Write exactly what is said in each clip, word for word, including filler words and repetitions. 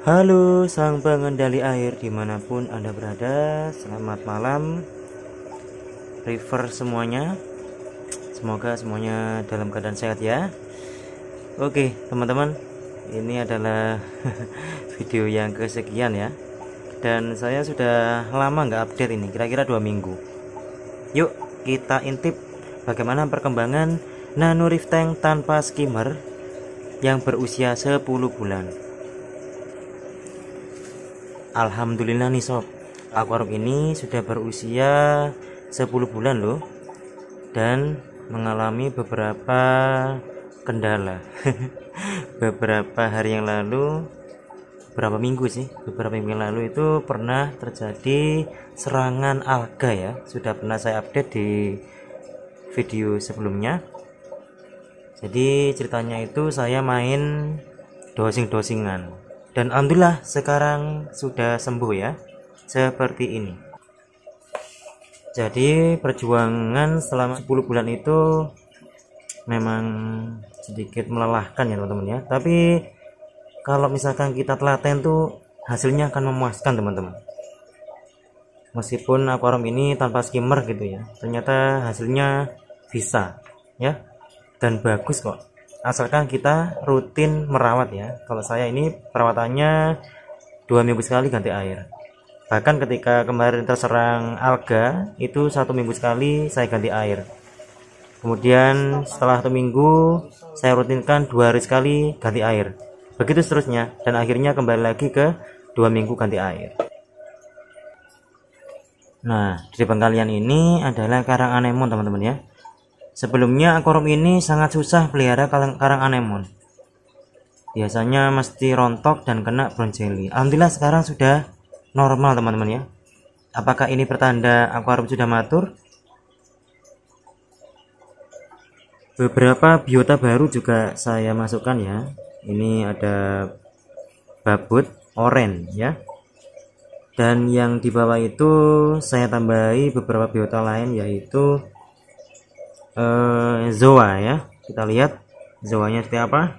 Halo sang pengendali air dimanapun Anda berada, selamat malam river semuanya, semoga semuanya dalam keadaan sehat ya. Oke teman-teman, ini adalah video yang kesekian ya, dan saya sudah lama nggak update ini, kira-kira dua minggu. Yuk kita intip bagaimana perkembangan nano reef tank tanpa skimmer yang berusia sepuluh bulan. Alhamdulillah nih sob, akuarium ini sudah berusia sepuluh bulan loh, dan mengalami beberapa kendala. Beberapa hari yang lalu, beberapa minggu sih, beberapa minggu yang lalu itu pernah terjadi serangan alga ya. Sudah pernah saya update di video sebelumnya. Jadi ceritanya itu saya main dosing-dosingan, dan alhamdulillah sekarang sudah sembuh ya, seperti ini. Jadi perjuangan selama sepuluh bulan itu memang sedikit melelahkan ya teman-teman ya, tapi kalau misalkan kita telaten tuh hasilnya akan memuaskan teman-teman. Meskipun akuarium ini tanpa skimmer gitu ya, ternyata hasilnya bisa ya, dan bagus kok, asalkan kita rutin merawat ya. Kalau saya ini perawatannya dua minggu sekali ganti air, bahkan ketika kemarin terserang alga itu satu minggu sekali saya ganti air, kemudian setelah satu minggu saya rutinkan dua hari sekali ganti air, begitu seterusnya, dan akhirnya kembali lagi ke dua minggu ganti air. Nah di pengkalian ini adalah karang anemon teman-teman ya. Sebelumnya akuarium ini sangat susah pelihara karang anemon, biasanya mesti rontok dan kena brown jelly. Alhamdulillah sekarang sudah normal teman-teman ya. Apakah ini pertanda akuarium sudah matur? Beberapa biota baru juga saya masukkan ya. Ini ada babut oren ya, dan yang di bawah itu saya tambahi beberapa biota lain, yaitu Uh, Zoa ya. Kita lihat Zoanya seperti apa.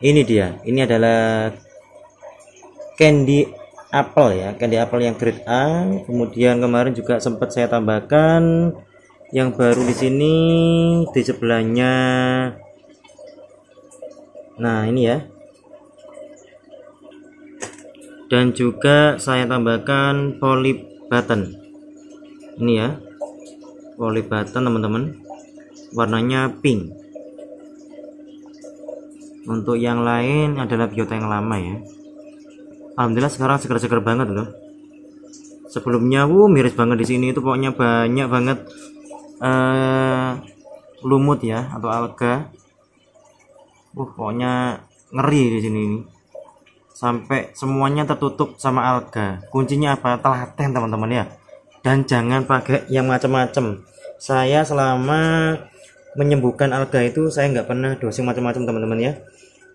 Ini dia, ini adalah Candy Apple ya, Candy Apple yang grade A. Kemudian kemarin juga sempat saya tambahkan yang baru di sini di sebelahnya. Nah ini ya. Dan juga saya tambahkan Polybaten. Ini ya, Polybaten teman-teman, warnanya pink. Untuk yang lain adalah biota yang lama ya. Alhamdulillah sekarang seger-seger banget loh. Sebelumnya wuh miris banget di sini, itu pokoknya banyak banget uh, lumut ya atau alga. Wuh pokoknya ngeri di sini ini. Sampai semuanya tertutup sama alga. Kuncinya apa? Telaten teman-teman ya. Dan jangan pakai yang macam-macam. Saya selama menyembuhkan alga itu saya nggak pernah dosing macam-macam teman-teman ya,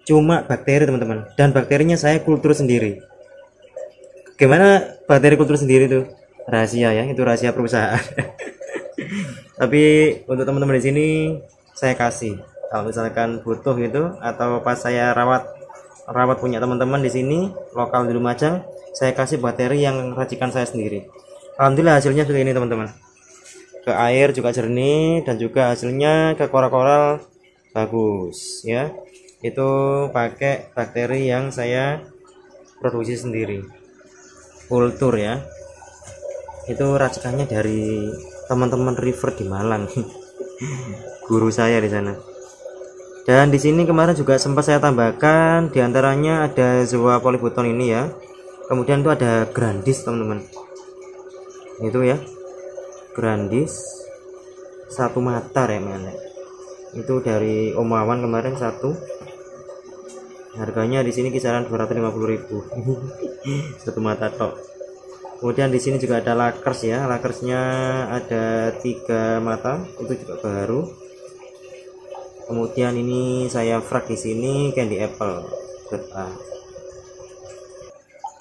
cuma bakteri teman-teman, dan bakterinya saya kultur sendiri. Gimana bakteri kultur sendiri tuh? Rahasia ya, itu rahasia perusahaan. Tapi untuk teman-teman di sini saya kasih, kalau misalkan butuh gitu, atau pas saya rawat rawat punya teman-teman di sini lokal di Lumajang, saya kasih bakteri yang racikan saya sendiri. Alhamdulillah hasilnya seperti ini teman-teman, ke air juga jernih, dan juga hasilnya ke koral-koral bagus ya. Itu pakai bakteri yang saya produksi sendiri, kultur ya. Itu racikannya dari teman-teman river di Malang, guru saya di sana. Dan di sini kemarin juga sempat saya tambahkan, diantaranya ada Zoa Polybaten ini ya, kemudian itu ada Grandis teman-teman, itu ya Grandis satu mata remen itu dari Om Wawan kemarin satu, harganya di sini kisaran dua ratus lima puluh ribu. Satu mata tok. Kemudian di sini juga ada Lakers ya, Lakersnya ada tiga mata, itu juga baru. Kemudian ini saya frag di sini Candy Apple A.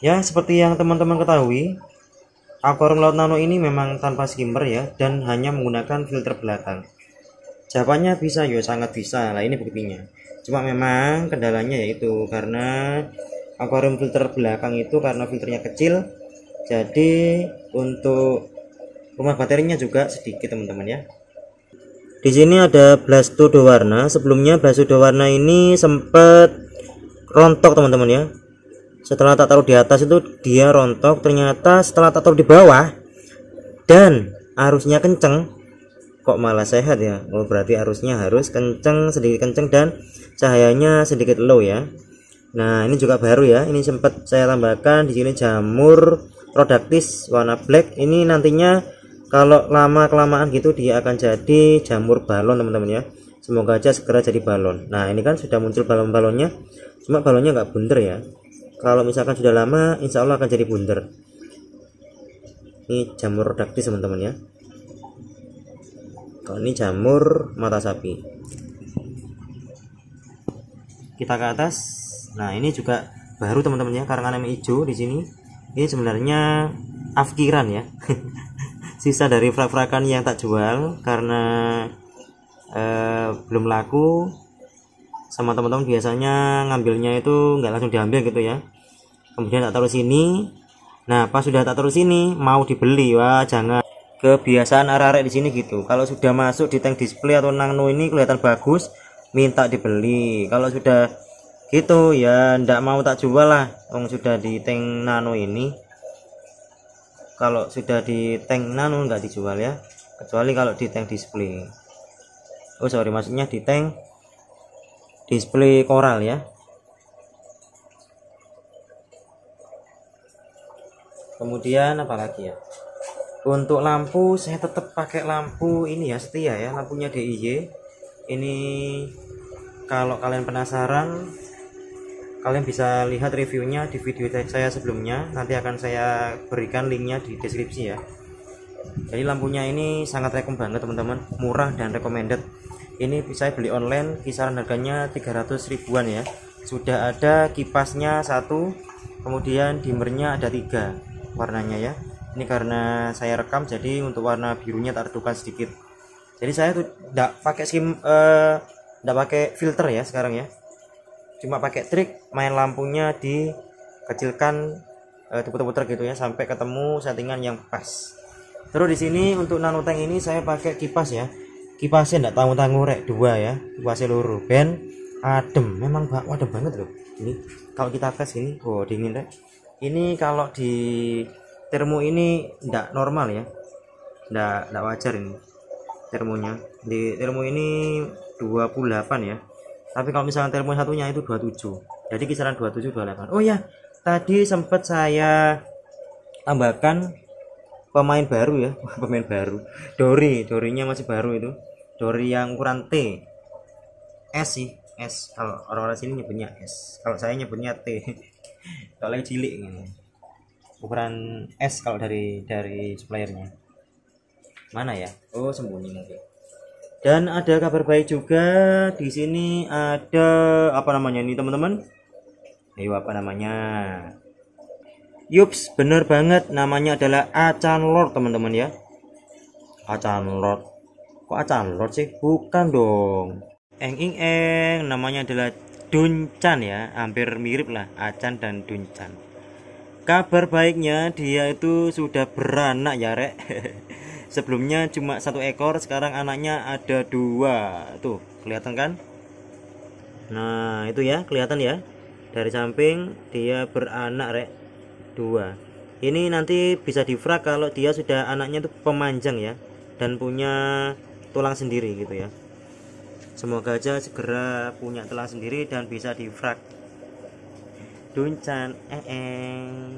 Ya seperti yang teman-teman ketahui, akuarium laut nano ini memang tanpa skimmer ya, dan hanya menggunakan filter belakang. Jawabannya bisa ya, sangat bisa lah, ini buktinya. Cuma memang kendalanya yaitu karena akuarium filter belakang itu karena filternya kecil, jadi untuk rumah baterainya juga sedikit teman-teman ya. Di sini ada blasto dua warna. Sebelumnya blasto dua warna ini sempat rontok teman-teman ya. Setelah tak taruh di atas itu dia rontok, ternyata setelah tak taruh di bawah dan arusnya kenceng kok malah sehat ya. Oh berarti arusnya harus kenceng, sedikit kenceng dan cahayanya sedikit low ya. Nah ini juga baru ya, ini sempat saya tambahkan di sini jamur produktis warna black. Ini nantinya kalau lama kelamaan gitu dia akan jadi jamur balon teman-teman ya. Semoga aja segera jadi balon. Nah ini kan sudah muncul balon-balonnya, cuma balonnya nggak bunder ya. Kalau misalkan sudah lama insya Allah akan jadi bunder. Ini jamur produktis teman-teman ya. Kalau ini jamur mata sapi. Kita ke atas. Nah ini juga baru teman-teman ya, karangan hijau di sini. Ini sebenarnya afkiran ya. Sisa dari frak-frakan yang tak jual karena eh, belum laku, sama teman-teman biasanya ngambilnya itu nggak langsung diambil gitu ya, kemudian tak taruh sini. Nah pas sudah tak taruh sini mau dibeli, wah jangan, kebiasaan arek-arek di sini gitu. Kalau sudah masuk di tank display atau nano ini kelihatan bagus minta dibeli, kalau sudah gitu ya ndak mau tak jual lah, yang sudah di tank nano ini. Kalau sudah di tank nano nggak dijual ya, kecuali kalau di tank display. Oh sorry, maksudnya di tank display koral ya. Kemudian apa lagi ya, untuk lampu saya tetap pakai lampu ini ya, setia ya, lampunya D I Y ini. Kalau kalian penasaran kalian bisa lihat reviewnya di video saya sebelumnya, nanti akan saya berikan linknya di deskripsi ya. Jadi lampunya ini sangat rekom banget teman-teman, murah dan recommended. Ini saya beli online kisaran harganya tiga ratus ribuan ya. Sudah ada kipasnya satu, kemudian dimmernya ada tiga warnanya ya. Ini karena saya rekam jadi untuk warna birunya tak redukan sedikit. Jadi saya tuh tidak pakai sim, eh, tidak pakai filter ya sekarang ya, cuma pakai trik main lampunya dikecilkan, eh, putar-putar gitu ya sampai ketemu settingan yang pas. Terus di sini untuk nano tank ini saya pakai kipas ya, kipasnya ndak tanggung-tanggung rek dua ya, kipasnya luruh ben adem, memang adem banget loh. Ini kalau kita tes ini, oh dingin rek. Ini kalau di termo ini ndak normal ya, ndak ndak wajar ini termonya. Di termo ini dua puluh delapan ya, tapi kalau misalnya termo satunya itu dua puluh tujuh, jadi kisaran dua puluh tujuh dua puluh delapan. Oh ya, tadi sempat saya tambahkan pemain baru ya, pemain baru Dori, Dorinya masih baru itu, Dori yang ukuran T S sih, S kalau orang-orang sini nyebutnya S, kalau saya nyebutnya T kalau lagi cilik gitu. Ukuran S kalau dari dari suppliernya mana ya, oh sembunyi mungkin. Dan ada kabar baik juga di sini, ada apa namanya ini teman-teman? Ayo apa namanya? Yups, bener banget, namanya adalah Acan Lord teman-teman ya. Acan Lord. Kok Acan Lord sih? Bukan dong. Eng ing eng, namanya adalah Duncan ya, hampir mirip lah Acan dan Duncan. Kabar baiknya dia itu sudah beranak ya, Rek. Sebelumnya cuma satu ekor, sekarang anaknya ada dua tuh, kelihatan kan? Nah itu ya, kelihatan ya dari samping dia beranak rek dua. Ini nanti bisa difrak kalau dia sudah anaknya tuh pemanjang ya dan punya tulang sendiri gitu ya. Semoga aja segera punya tulang sendiri dan bisa difrak. Duncan eh, eh.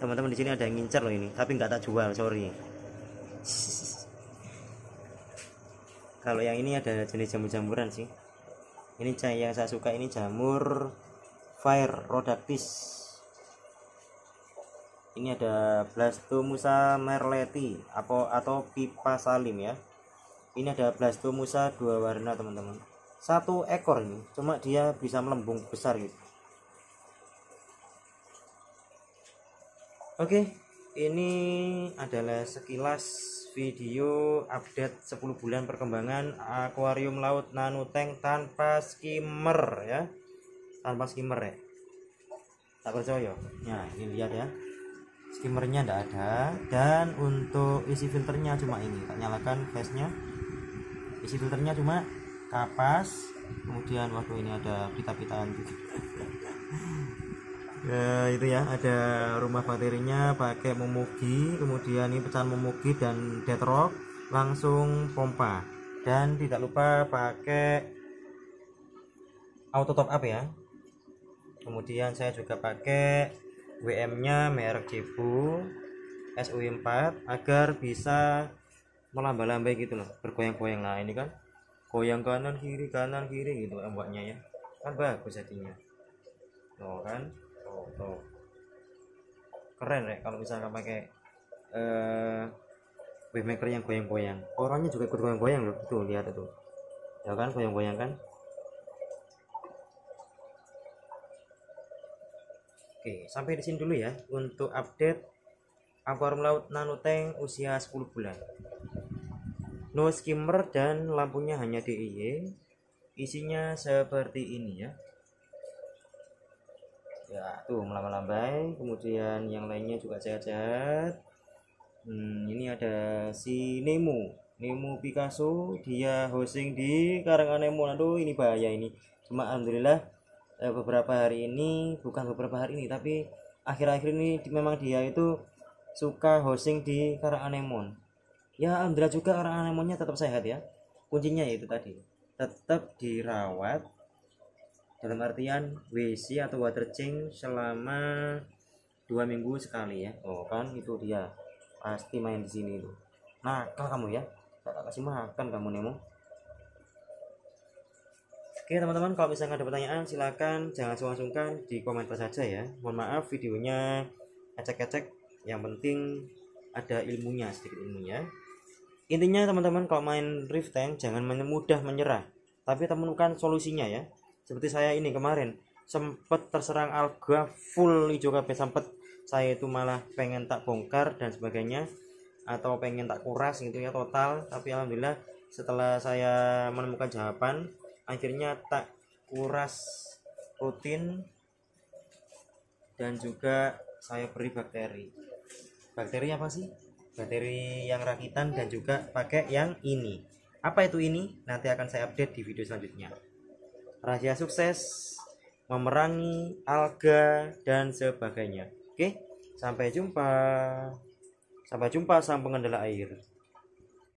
Teman-teman di sini ada yang ngincer loh ini, tapi nggak tak jual, sorry. Kalau yang ini ada jenis jamur-jamuran sih. Ini yang saya suka ini jamur fire rodatis. Ini ada blastomusa merleti atau atau pipa salim ya. Ini ada blastomusa dua warna teman-teman. Satu ekor ini, cuma dia bisa melembung besar gitu. Oke, ini adalah sekilas video update sepuluh bulan perkembangan akuarium laut nano tank tanpa skimmer ya, tanpa skimmer ya. tak percaya. Nah ini lihat ya, skimmernya tidak ada, dan untuk isi filternya cuma ini, tak nyalakan flashnya. Isi filternya cuma kapas, kemudian waduh ini ada pita-pitaan gitu. Ya, itu ya, ada rumah baterinya pakai memugi, kemudian ini pecahan memugi dan detrok, langsung pompa, dan tidak lupa pakai auto top up ya. Kemudian saya juga pakai W M-nya merek Chifu S U empat agar bisa melamba-lamba gitu loh, bergoyang-goyang. Nah ini kan goyang kanan kiri kanan kiri gitu ombaknya ya, kan bagus jadinya. Oh kan, oh, oh. Keren ya kalau misalnya pakai uh, wave maker yang goyang-goyang. Orangnya juga ikut goyang-goyang loh, tuh lihat itu ya kan, goyang-goyang kan. Oke, sampai di sini dulu ya untuk update akuarium laut nanoteng usia sepuluh bulan. No skimmer dan lampunya hanya D I Y. Isinya seperti ini ya. Ya, tuh melamba-lambai, kemudian yang lainnya juga sehat-sehat. Hmm, ini ada si Nemo, Nemo Picasso, dia hosting di Karangan Nemo. Aduh, ini bahaya ini. Cuma alhamdulillah beberapa hari ini, bukan beberapa hari ini tapi akhir-akhir ini memang dia itu suka hosting di Karanganemon ya. Alhamdulillah juga Karanganemonnya tetap sehat ya. Kuncinya yaitu tadi, tetap dirawat dalam artian W C atau water change selama dua minggu sekali ya. Oh kan, itu dia pasti main di sini itu. Nah kamu ya, tak kasih makan kamu Nemo. Oke teman-teman, kalau misalnya ada pertanyaan silahkan jangan sungkan-sungkan di komentar saja ya. Mohon maaf videonya ecek-ecek, yang penting ada ilmunya, sedikit ilmunya. Intinya teman-teman kalau main reef tank jangan mudah menyerah, tapi temukan solusinya ya. Seperti saya ini kemarin sempat terserang alga full hijau kabeh, sempat saya itu malah pengen tak bongkar dan sebagainya, atau pengen tak kuras gitu ya total. Tapi alhamdulillah setelah saya menemukan jawaban, akhirnya tak kuras rutin dan juga saya beri bakteri. Bakteri apa sih? Bakteri yang rakitan dan juga pakai yang ini. Apa itu ini? Nanti akan saya update di video selanjutnya. Rahasia sukses memerangi alga dan sebagainya. Oke, sampai jumpa. Sampai jumpa sang pengendala air.